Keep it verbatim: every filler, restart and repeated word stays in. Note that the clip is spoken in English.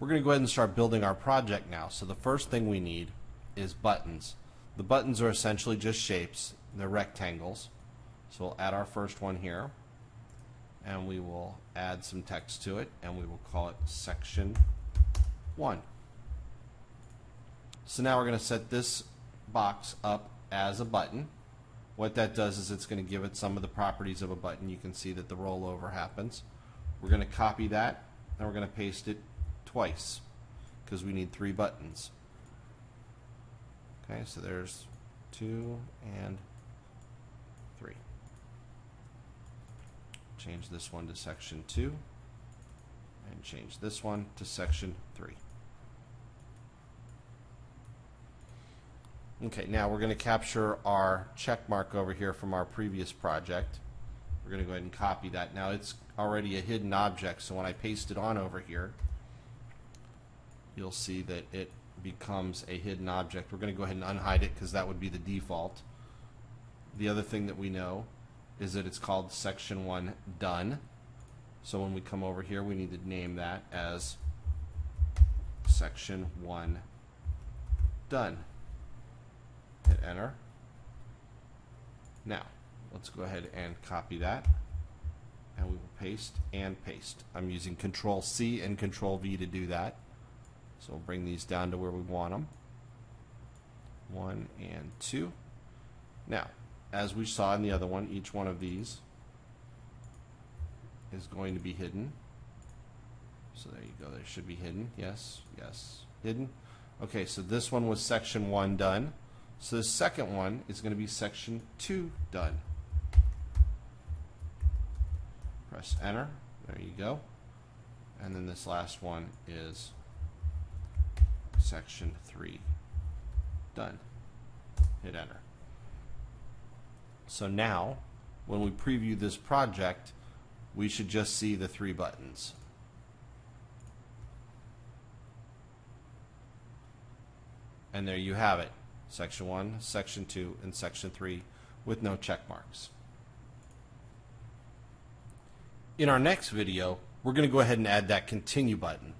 We're going to go ahead and start building our project now. So the first thing we need is buttons. The buttons are essentially just shapes. They're rectangles. So we'll add our first one here, and we will add some text to it, and we will call it section one. So now we're going to set this box up as a button. What that does is it's going to give it some of the properties of a button. You can see that the rollover happens. We're going to copy that, and we're going to paste it twice because we need three buttons. Okay, so there's two and three. Change this one to section two, and change this one to section three. Okay, now we're going to capture our check mark over here from our previous project. We're going to go ahead and copy that. Now it's already a hidden object, so when I paste it on over here, you'll see that it becomes a hidden object. We're going to go ahead and unhide it because that would be the default. The other thing that we know is that it's called section one done. So when we come over here, we need to name that as section one done. Hit enter. Now let's go ahead and copy that, and we will paste and paste. I'm using control C and control V to do that. So we'll bring these down to where we want them. One and two. Now, as we saw in the other one, each one of these is going to be hidden. So there you go. They should be hidden. Yes, yes, hidden. Okay, so this one was section one done. So the second one is going to be section two done. Press enter. There you go. And then this last one is section three done. Hit enter. So now when we preview this project, we should just see the three buttons. And there you have it. Section one, section two, and section three with no check marks. In our next video, we're going to go ahead and add that continue button.